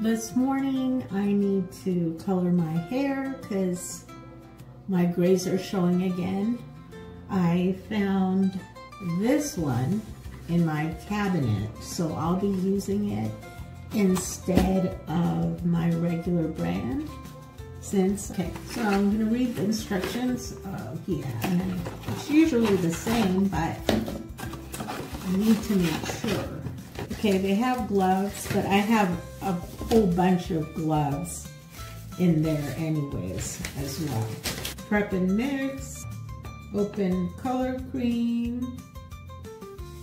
This morning I need to color my hair because my grays are showing again. I found this one in my cabinet, so I'll be using it instead of my regular brand. Okay, so I'm going to read the instructions. And it's usually the same, but I need to make sure. Okay, they have gloves, but I have a whole bunch of gloves in there anyways as well. Prep and mix, open color cream,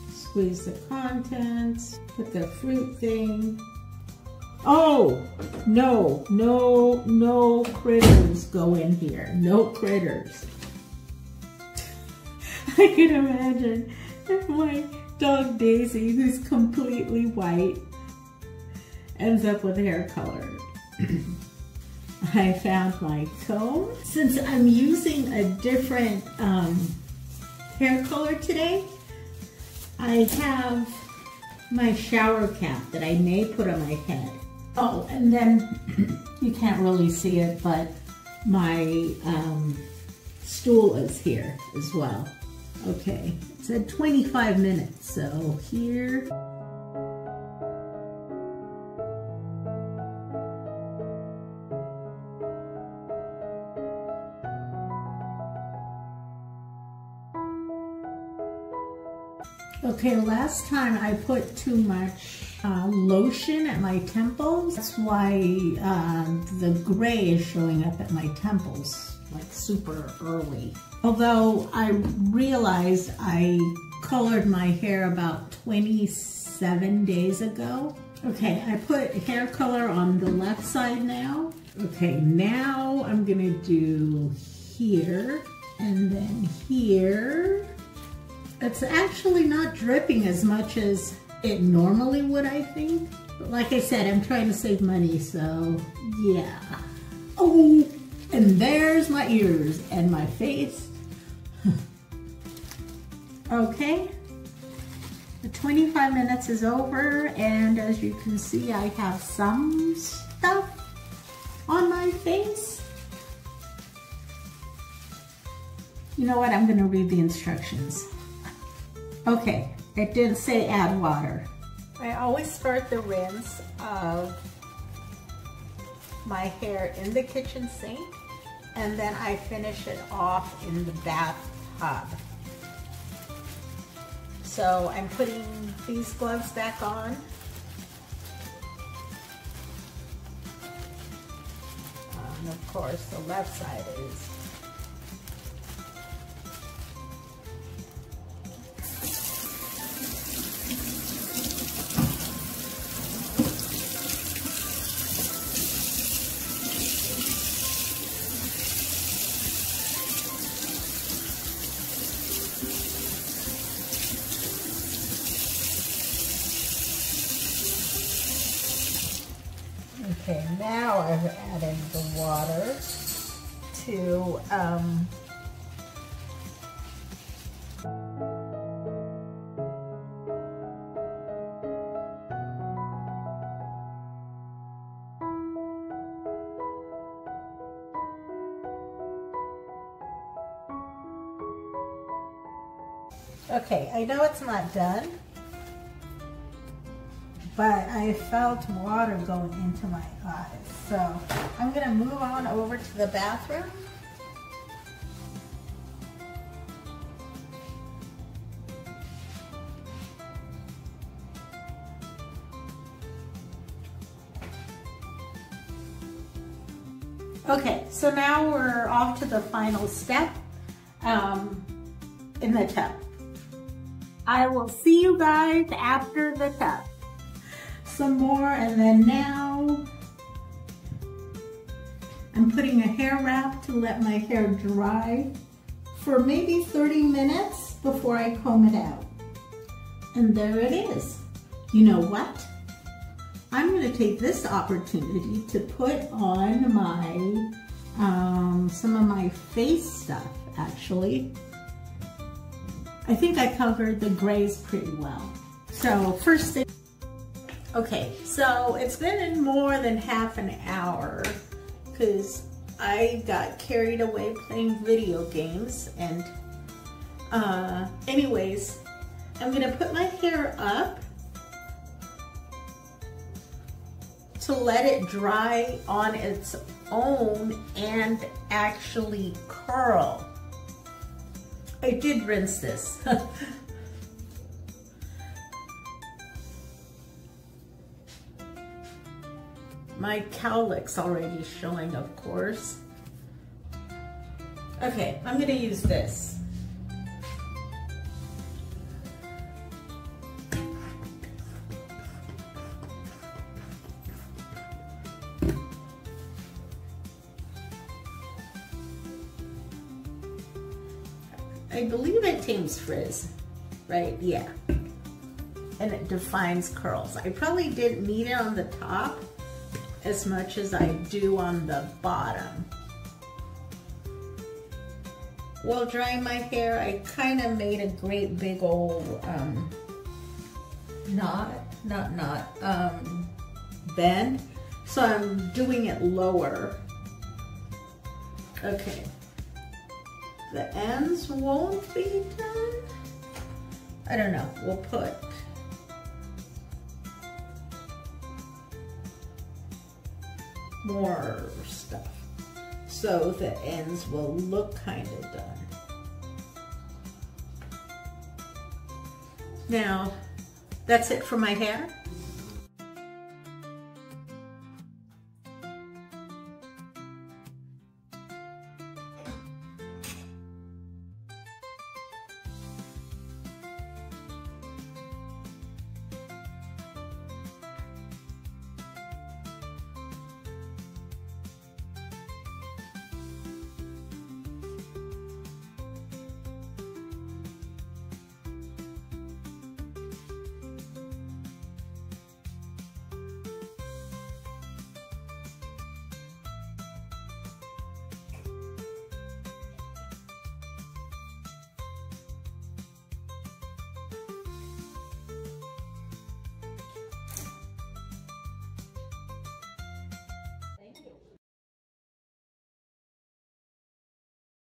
squeeze the contents, put the fruit thing. Oh, no critters go in here. No critters. I can imagine if my dog Daisy, who's completely white, ends up with hair color. I found my comb. Since I'm using a different hair color today, I have my shower cap that I may put on my head. Oh, and then you can't really see it, but my stool is here as well. Okay, it said 25 minutes, so here. Okay, last time I put too much lotion at my temples. That's why the gray is showing up at my temples, like super early. Although I realized I colored my hair about 27 days ago. Okay, I put hair color on the left side now. Okay, now I'm gonna do here and then here. It's actually not dripping as much as it normally would, I think. But like I said, I'm trying to save money, so yeah. Oh, and there's my ears and my face. Okay, the 25 minutes is over, and as you can see, I have some stuff on my face. You know what, I'm gonna read the instructions. Okay, it didn't say add water. I always start the rinse of my hair in the kitchen sink, and then I finish it off in the bathtub. So I'm putting these gloves back on. And of course, the left side is okay, now I've added the water to, okay, I know it's not done, but I felt water going into my eyes. So I'm gonna move on over to the bathroom. Okay, so now we're off to the final step in the tub. I will see you guys after the tub. Some more, and then now I'm putting a hair wrap to let my hair dry for maybe 30 minutes before I comb it out. And there it is. You know what? I'm going to take this opportunity to put on my some of my face stuff, actually. I think I covered the grays pretty well. So first thing, Okay, so it's been in more than half an hour because I got carried away playing video games. And anyways, I'm gonna put my hair up to let it dry on its own and actually curl. I did rinse this. My cowlick's already showing, of course. Okay, I'm gonna use this. I believe it tames frizz, right? Yeah. And it defines curls. I probably didn't need it on the top as much as I do on the bottom. While drying my hair, I kind of made a great big old bend. So I'm doing it lower. Okay. The ends won't be done. I don't know, we'll put. More stuff so the ends will look kind of done. Now that's it for my hair.